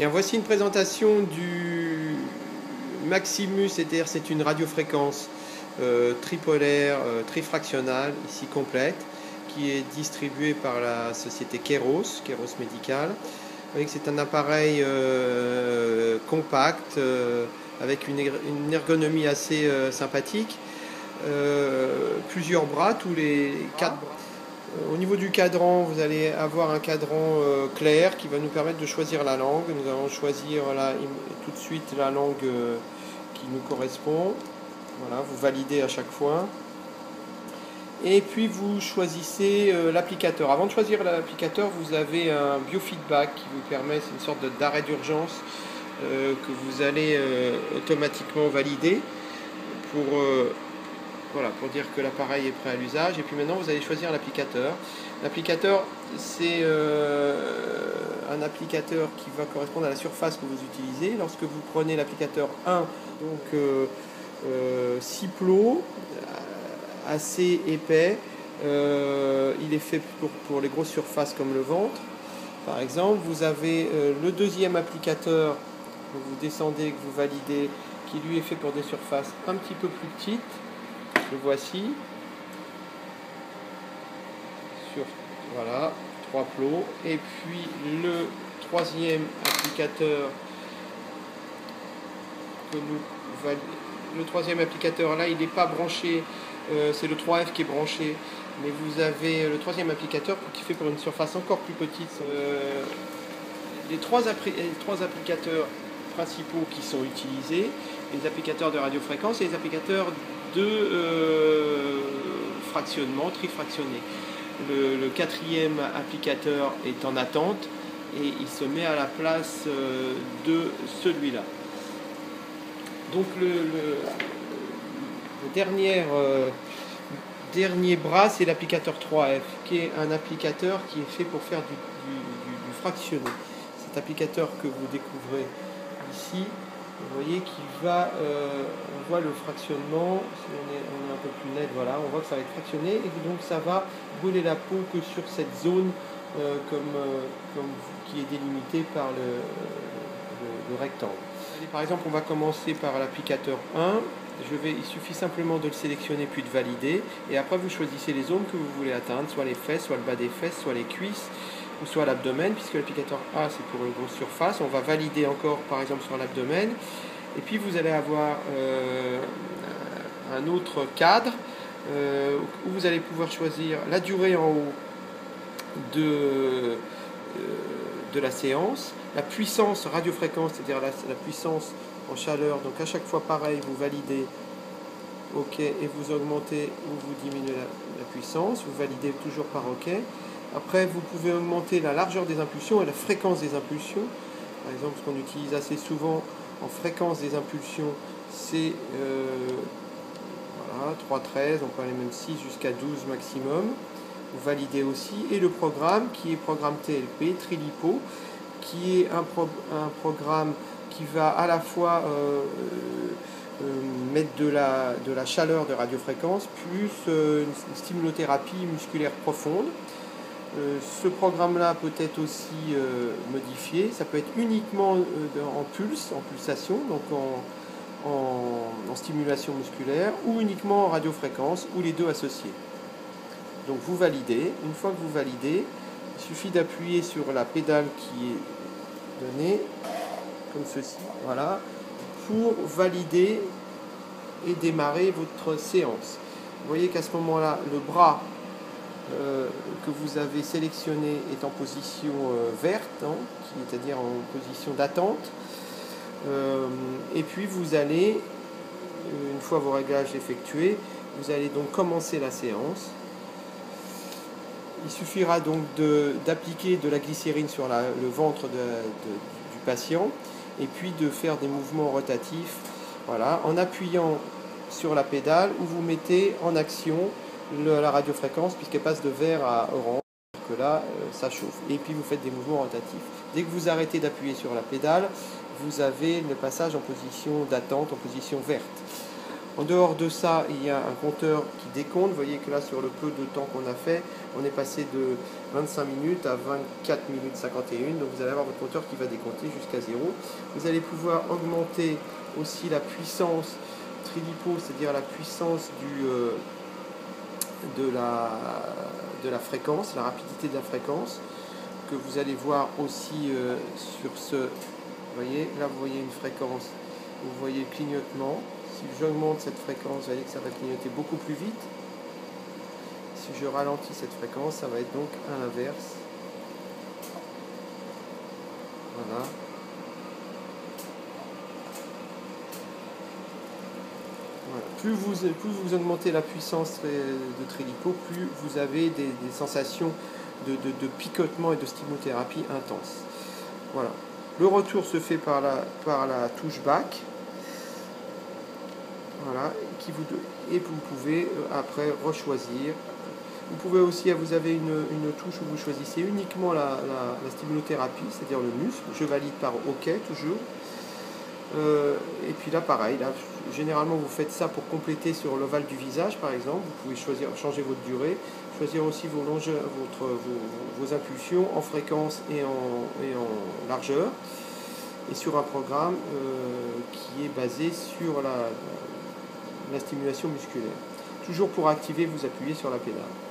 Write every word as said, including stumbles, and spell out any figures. Bien, voici une présentation du Maximus, c'est-à-dire c'est une radiofréquence euh, tripolaire, euh, trifractionnale, ici complète, qui est distribuée par la société Keros, Keros Medical. C'est un appareil euh, compact, euh, avec une, une ergonomie assez euh, sympathique, euh, plusieurs bras, tous les quatre bras. Au niveau du cadran, vous allez avoir un cadran euh, clair qui va nous permettre de choisir la langue. Nous allons choisir la, tout de suite la langue euh, qui nous correspond. Voilà, vous validez à chaque fois. Et puis vous choisissez euh, l'applicateur. Avant de choisir l'applicateur, vous avez un biofeedback qui vous permet, c'est une sorte d'arrêt d'urgence euh, que vous allez euh, automatiquement valider pour... Euh, Voilà, pour dire que l'appareil est prêt à l'usage. Et puis maintenant, vous allez choisir l'applicateur. L'applicateur, c'est euh, un applicateur qui va correspondre à la surface que vous utilisez. Lorsque vous prenez l'applicateur un, donc euh, euh, six plots, assez épais, euh, il est fait pour, pour les grosses surfaces comme le ventre, par exemple. Vous avez euh, le deuxième applicateur, que vous descendez, que vous validez, qui lui est fait pour des surfaces un petit peu plus petites. Le voici sur voilà trois plots. Et puis le troisième applicateur que nous le troisième applicateur là, il n'est pas branché, euh, c'est le trois F qui est branché, mais vous avez le troisième applicateur qui fait pour une surface encore plus petite. Euh, les trois appli les trois applicateurs principaux qui sont utilisés, les applicateurs de radiofréquence et les applicateurs de euh, fractionnement, trifractionné. Le, le quatrième applicateur est en attente et il se met à la place euh, de celui-là. Donc le, le, le dernier, euh, dernier bras, c'est l'applicateur trois F, qui est un applicateur qui est fait pour faire du, du, du, du fractionné. Cet applicateur que vous découvrez ici, vous voyez qu'il va, euh, on voit le fractionnement, si on est, on est un peu plus net, voilà, on voit que ça va être fractionné et donc ça va brûler la peau que sur cette zone euh, comme, euh, comme, qui est délimitée par le, le, le rectangle. Allez, par exemple, on va commencer par l'applicateur un, Je vais, il suffit simplement de le sélectionner puis de valider, et après vous choisissez les zones que vous voulez atteindre, soit les fesses, soit le bas des fesses, soit les cuisses, ou soit l'abdomen, puisque l'applicateur A c'est pour une grosse surface. On va valider encore par exemple sur l'abdomen, et puis vous allez avoir euh, un autre cadre euh, où vous allez pouvoir choisir la durée en haut de, euh, de la séance, la puissance radiofréquence, c'est-à-dire la, la puissance en chaleur, donc à chaque fois pareil, vous validez, OK, et vous augmentez ou vous diminuez la, la puissance, vous validez toujours par OK. Après, vous pouvez augmenter la largeur des impulsions et la fréquence des impulsions. Par exemple, ce qu'on utilise assez souvent en fréquence des impulsions, c'est euh, voilà, trois, treize, on peut aller même six jusqu'à douze maximum. Vous validez aussi. Et le programme, qui est programme T L P, Trilipo, qui est un, pro un programme qui va à la fois euh, euh, mettre de la, de la chaleur de radiofréquence, plus euh, une stimulothérapie musculaire profonde. Euh, ce programme-là peut être aussi euh, modifié, ça peut être uniquement euh, en pulse, en pulsation, donc en, en, en stimulation musculaire, ou uniquement en radiofréquence, ou les deux associés. Donc vous validez, une fois que vous validez, il suffit d'appuyer sur la pédale qui est donnée, comme ceci, voilà, pour valider et démarrer votre séance. Vous voyez qu'à ce moment-là, le bras Euh, que vous avez sélectionné est en position euh, verte, hein, c'est-à-dire en position d'attente. Euh, et puis vous allez, une fois vos réglages effectués, vous allez donc commencer la séance. Il suffira donc d'appliquer de, de la glycérine sur la, le ventre de, de, du patient et puis de faire des mouvements rotatifs, voilà, en appuyant sur la pédale où vous mettez en action Le, la radiofréquence, puisqu'elle passe de vert à orange, que là euh, ça chauffe, et puis vous faites des mouvements rotatifs. Dès que vous arrêtez d'appuyer sur la pédale, vous avez le passage en position d'attente, en position verte. En dehors de ça, il y a un compteur qui décompte. Vous voyez que là, sur le peu de temps qu'on a fait, on est passé de vingt-cinq minutes à vingt-quatre minutes cinquante et une. Donc vous allez avoir votre compteur qui va décompter jusqu'à zéro. Vous allez pouvoir augmenter aussi la puissance Trilipo, c'est-à-dire la puissance du, euh, de, la, de la fréquence, la rapidité de la fréquence, que vous allez voir aussi euh, sur ce... Vous voyez, là vous voyez une fréquence, vous voyez clignotement. Si j'augmente cette fréquence, vous voyez que ça va clignoter beaucoup plus vite. Si je ralentis cette fréquence, ça va être donc à l'inverse. Voilà. Voilà. Plus, vous, plus vous augmentez la puissance de Trilipo, plus vous avez des, des sensations de, de, de picotement et de stimulotherapie intense. Voilà. Le retour se fait par la, par la touche back. Voilà, qui vous, et vous pouvez après rechoisir. Vous pouvez aussi, vous avez une, une touche où vous choisissez uniquement la, la, la stimulothérapie, c'est-à-dire le muscle. Je valide par OK toujours. Euh, et puis là, pareil, là, généralement vous faites ça pour compléter sur l'ovale du visage par exemple. Vous pouvez choisir, changer votre durée, choisir aussi vos, longeurs, votre, vos, vos impulsions en fréquence et en, et en largeur. Et sur un programme euh, qui est basé sur la. la stimulation musculaire. Toujours pour activer, vous appuyez sur la pédale.